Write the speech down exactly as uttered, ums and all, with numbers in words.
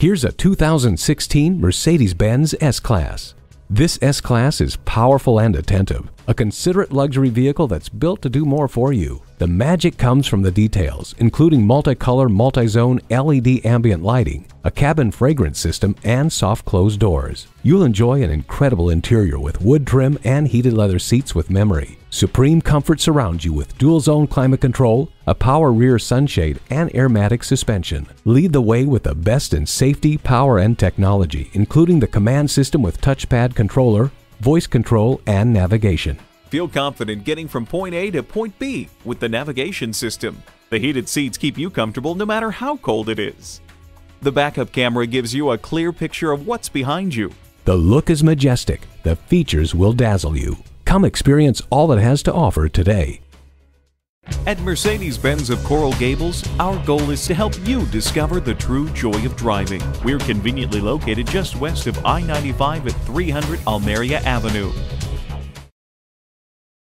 Here's a two thousand sixteen Mercedes-Benz S-Class. This S-Class is powerful and attentive, a considerate luxury vehicle that's built to do more for you. The magic comes from the details, including multicolor, multi-zone L E D ambient lighting, a cabin fragrance system, and soft closed doors. You'll enjoy an incredible interior with wood trim and heated leather seats with memory. Supreme comfort surrounds you with dual-zone climate control, a power rear sunshade, and airmatic suspension. Lead the way with the best in safety, power, and technology, including the command system with touchpad controller, voice control, and navigation. Feel confident getting from point A to point B with the navigation system. The heated seats keep you comfortable no matter how cold it is. The backup camera gives you a clear picture of what's behind you. The look is majestic. The features will dazzle you. Come experience all it has to offer today. At Mercedes-Benz of Coral Gables, our goal is to help you discover the true joy of driving. We're conveniently located just west of I ninety-five at three hundred Almeria Avenue.